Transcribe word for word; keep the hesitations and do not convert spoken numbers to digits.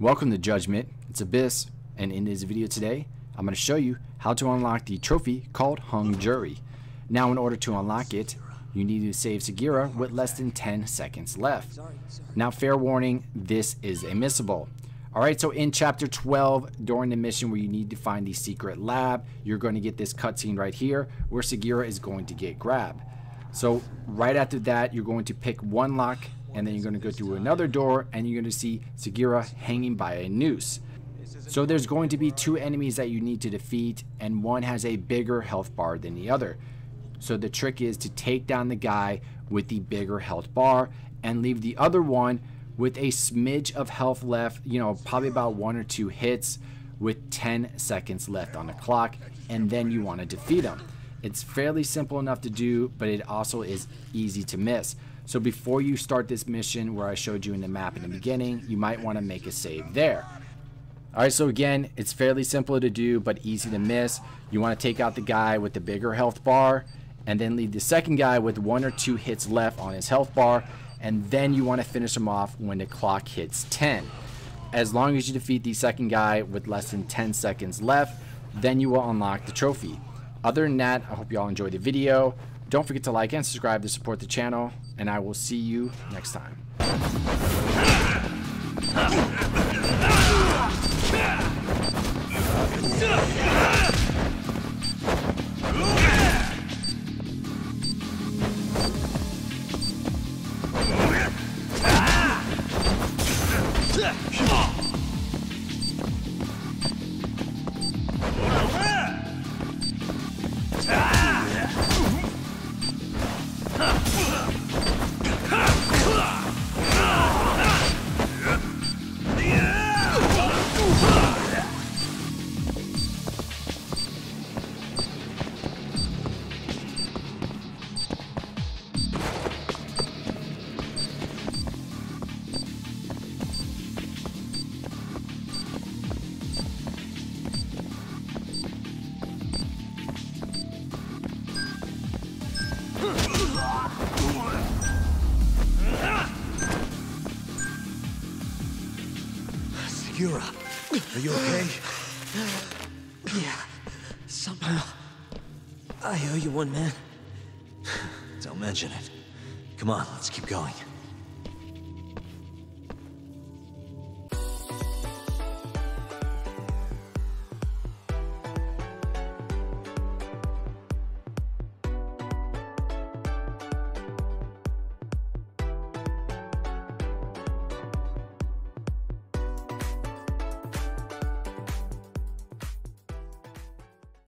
Welcome to Judgment, it's Abyss, and in this video today, I'm going to show you how to unlock the trophy called Hung Jury. Now in order to unlock it, you need to save Sugiura with less than ten seconds left. Now fair warning, this is a missable. Alright, so in chapter twelve, during the mission where you need to find the secret lab, you're going to get this cutscene right here where Sugiura is going to get grabbed. So right after that, you're going to pick one lock, and then you're going to go through another door and you're going to see Sugiura hanging by a noose. So there's going to be two enemies that you need to defeat, and one has a bigger health bar than the other. So the trick is to take down the guy with the bigger health bar and leave the other one with a smidge of health left, you know, probably about one or two hits with ten seconds left on the clock, and then you want to defeat him. It's fairly simple enough to do, but it also is easy to miss. So before you start this mission where I showed you in the map in the beginning, you might want to make a save there. Alright, so again, it's fairly simple to do, but easy to miss. You want to take out the guy with the bigger health bar, and then leave the second guy with one or two hits left on his health bar, and then you want to finish him off when the clock hits ten. As long as you defeat the second guy with less than ten seconds left, then you will unlock the trophy. Other than that, I hope you all enjoyed the video. Don't forget to like and subscribe to support the channel, and I will see you next time. Sugiura, are you okay? Yeah, somehow. I owe you one, man. Don't mention it. Come on, let's keep going.